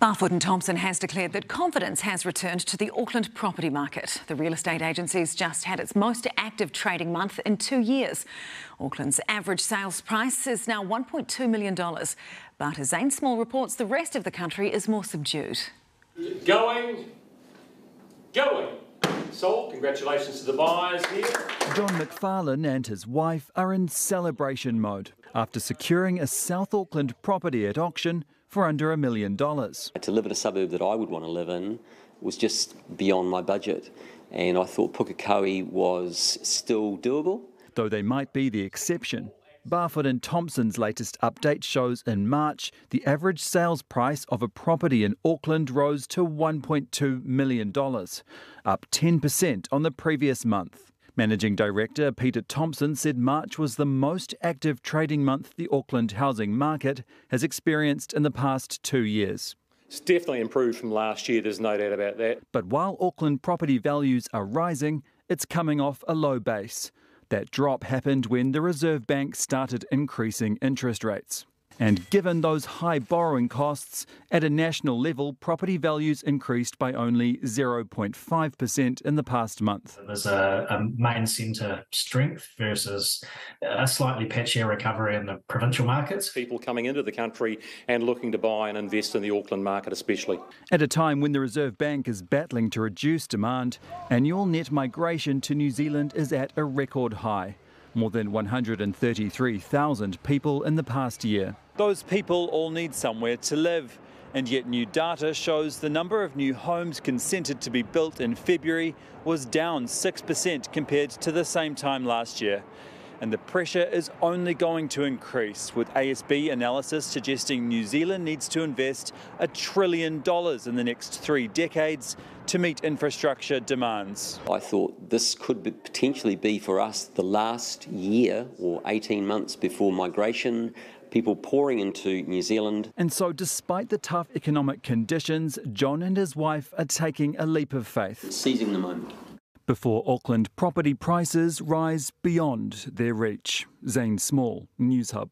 Barfoot and Thompson has declared that confidence has returned to the Auckland property market. The real estate agency's just had its most active trading month in 2 years. Auckland's average sales price is now $1.2 million. But as Zane Small reports, the rest of the country is more subdued. Going. Sold. Congratulations to the buyers here. John McFarlane and his wife are in celebration mode after securing a South Auckland property at auction for under $1 million. To live in a suburb that I would want to live in was just beyond my budget, and I thought Pukekohe was still doable. Though they might be the exception, Barfoot and Thompson's latest update shows in March the average sales price of a property in Auckland rose to $1.2 million, up 10% on the previous month. Managing Director Peter Thompson said March was the most active trading month the Auckland housing market has experienced in the past 2 years. It's definitely improved from last year, there's no doubt about that. But while Auckland property values are rising, it's coming off a low base. That drop happened when the Reserve Bank started increasing interest rates. And given those high borrowing costs, at a national level, property values increased by only 0.5% in the past month. There's a main centre strength versus a slightly patchier recovery in the provincial markets. People coming into the country and looking to buy and invest in the Auckland market especially. At a time when the Reserve Bank is battling to reduce demand, annual net migration to New Zealand is at a record high. More than 133,000 people in the past year. Those people all need somewhere to live, and yet new data shows the number of new homes consented to be built in February was down 6% compared to the same time last year. And the pressure is only going to increase, with ASB analysis suggesting New Zealand needs to invest $1 trillion in the next 3 decades to meet infrastructure demands. I thought this could potentially be for us the last year or 18 months before migration, people pouring into New Zealand. And so despite the tough economic conditions, John and his wife are taking a leap of faith. Seizing the moment. Before Auckland property prices rise beyond their reach. Zane Small, News Hub.